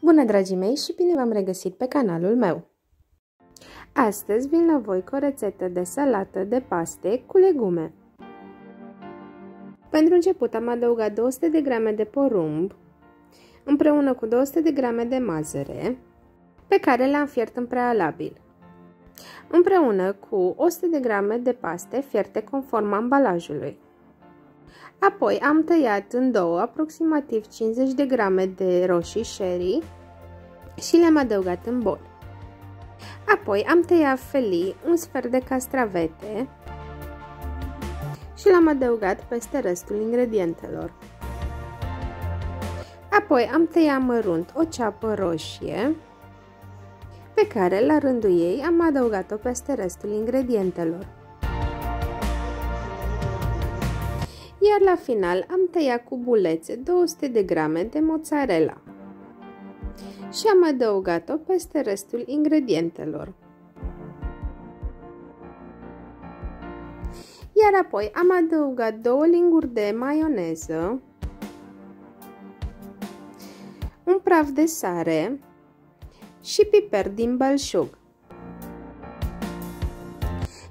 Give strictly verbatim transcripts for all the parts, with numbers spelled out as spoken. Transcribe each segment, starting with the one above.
Bună, dragii mei, și bine v-am regăsit pe canalul meu! Astăzi vin la voi cu o rețetă de salată de paste cu legume. Pentru început am adăugat două sute de grame de porumb împreună cu două sute de grame de mazăre pe care le-am fiert în prealabil, împreună cu o sută de grame de paste fierte conform ambalajului. Apoi am tăiat în două aproximativ cincizeci de grame de roșii sherry și le-am adăugat în bol. Apoi am tăiat felii un sfert de castravete și l-am adăugat peste restul ingredientelor. Apoi am tăiat mărunt o ceapă roșie pe care la rândul ei am adăugat-o peste restul ingredientelor. Iar la final am tăiat cu bulețe două sute de grame de mozzarella și am adăugat-o peste restul ingredientelor. Iar apoi am adăugat două linguri de maioneză, un praf de sare și piper din belșug.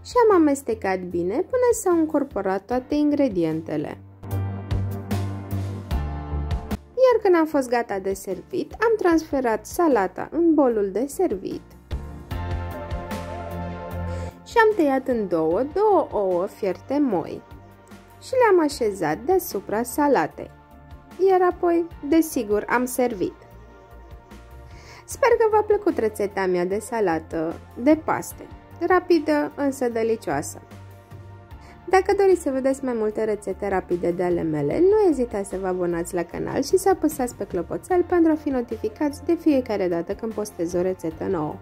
Și am amestecat bine până s-au încorporat toate ingredientele. Iar când am fost gata de servit, am transferat salata în bolul de servit și am tăiat în două, două ouă fierte moi și le-am așezat deasupra salatei. Iar apoi, desigur, am servit. Sper că v-a plăcut rețeta mea de salată de paste, rapidă, însă delicioasă. Dacă doriți să vedeți mai multe rețete rapide de ale mele, nu ezitați să vă abonați la canal și să apăsați pe clopoțel pentru a fi notificați de fiecare dată când postez o rețetă nouă.